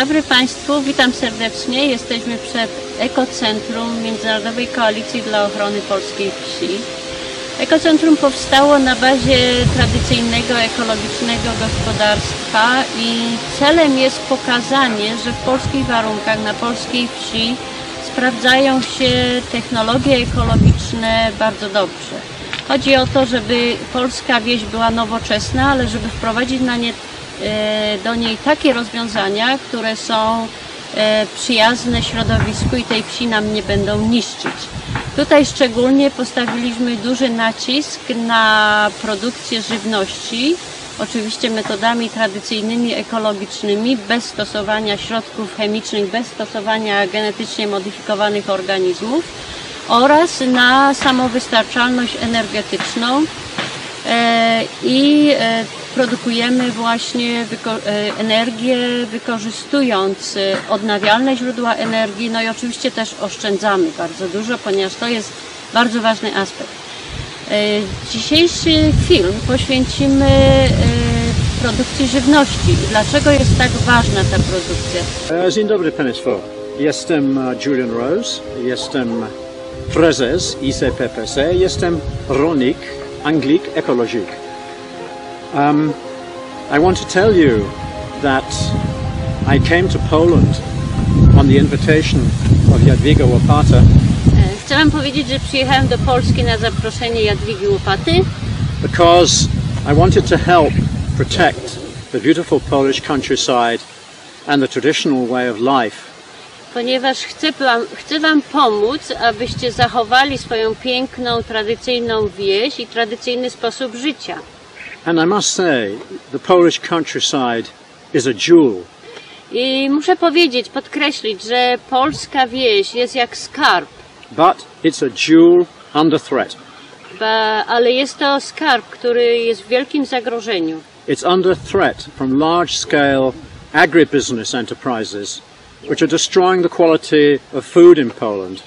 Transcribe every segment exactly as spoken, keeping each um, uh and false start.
dobry Państwu, witam serdecznie. Jesteśmy przed Ekocentrum Międzynarodowej Koalicji dla Ochrony Polskiej Wsi. Ekocentrum powstało na bazie tradycyjnego, ekologicznego gospodarstwa i celem jest pokazanie, że w polskich warunkach, na polskiej wsi sprawdzają się technologie ekologiczne bardzo dobrze. Chodzi o to, żeby polska wieś była nowoczesna, ale żeby wprowadzić na nie do niej takie rozwiązania, które są przyjazne środowisku i tej wsi nam nie będą niszczyć. Tutaj szczególnie postawiliśmy duży nacisk na produkcję żywności, oczywiście metodami tradycyjnymi, ekologicznymi, bez stosowania środków chemicznych, bez stosowania genetycznie modyfikowanych organizmów oraz na samowystarczalność energetyczną i produkujemy właśnie energię, wykorzystując odnawialne źródła energii, no i oczywiście też oszczędzamy bardzo dużo, ponieważ to jest bardzo ważny aspekt. Dzisiejszy film poświęcimy produkcji żywności i dlaczego jest tak ważna ta produkcja. Dzień dobry Państwu, jestem Julian Rose, jestem prezes I C P P C, jestem rolnik, Anglik, ekologik. Um, I want to tell you that I came to Poland on the invitation of Jadwiga Łopata. Chciałem powiedzieć, że przyjechałem do Polski na zaproszenie Jadwigi Łopaty. Because I wanted to help protect the beautiful Polish countryside and the traditional way of life. Ponieważ chcę wam, chcę wam pomóc, abyście zachowali swoją piękną, tradycyjną wieś i tradycyjny sposób życia. And I must say, the Polish countryside is a jewel. I muszę powiedzieć, podkreślić, że polska wieś jest jak skarb. But it's a jewel under threat. Ba, ale jest to skarb, który jest w wielkim zagrożeniu. It's under threat from large-scale agribusiness enterprises, which are destroying the quality of food in Poland.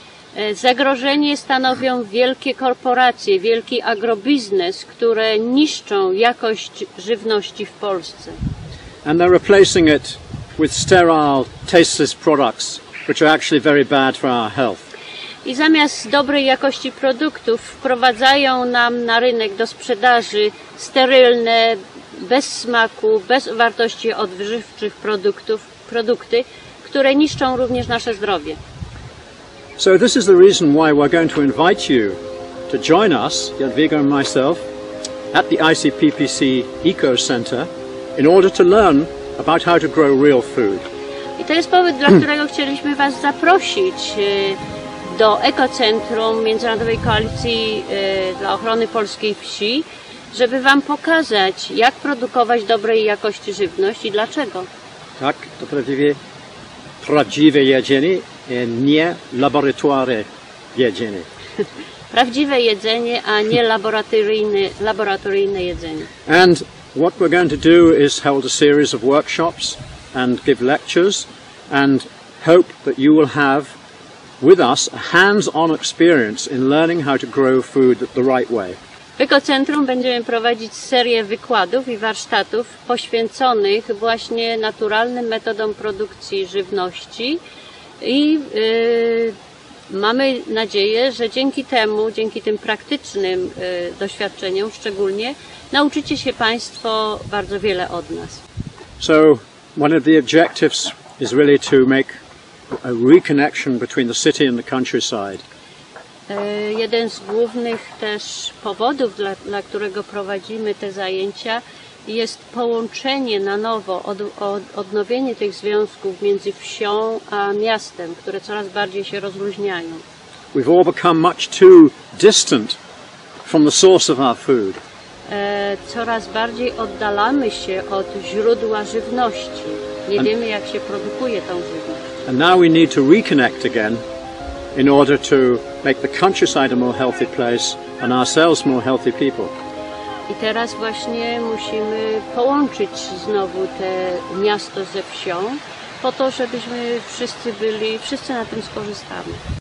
Zagrożenie stanowią wielkie korporacje, wielki agrobiznes, które niszczą jakość żywności w Polsce. And they're replacing it with sterile, tasteless products, which are actually very bad for our health. I zamiast dobrej jakości produktów wprowadzają nam na rynek do sprzedaży sterylne, bez smaku, bez wartości odżywczych produktów, produkty, które niszczą również nasze zdrowie. So this is the reason why we're going to invite you to join us, Jadwiga and myself, at the I C P P C Eco Center in order to learn about how to grow real food. I to jest powód, dla którego chcieliśmy Was zaprosić do Ekocentrum Międzynarodowej Koalicji dla Ochrony Polskiej Wsi, żeby Wam pokazać, jak produkować dobrej jakości żywność i dlaczego. Tak, to prawdziwie prawdziwe jedzenie, nie laboratory jedzenie. Prawdziwe jedzenie, a nie laboratoryjne, laboratoryjne jedzenie. And what we're going to do is hold a series of workshops and give lectures and hope that you will have with us a hands-on experience in learning how to grow food the right way. W Ekocentrum będziemy prowadzić serię wykładów i warsztatów poświęconych właśnie naturalnym metodom produkcji żywności i yy, mamy nadzieję, że dzięki temu, dzięki tym praktycznym yy, doświadczeniom szczególnie, nauczycie się Państwo bardzo wiele od nas. So one of the objectives is really to make a reconnection between the city and the countryside. Jeden z głównych też powodów, dla, dla którego prowadzimy te zajęcia, jest połączenie na nowo, od, od, odnowienie tych związków między wsią a miastem, które coraz bardziej się rozluźniają. We've all become much too distant from the source of our food. E, coraz bardziej oddalamy się od źródła żywności. Nie and, wiemy, jak się produkuje tą żywność. And now we need to reconnect again in order to make the countryside a more healthy place and ourselves more healthy people. I teraz właśnie musimy połączyć znowu te miasto ze wsią, po to, żebyśmy wszyscy byli, wszyscy na tym skorzystamy.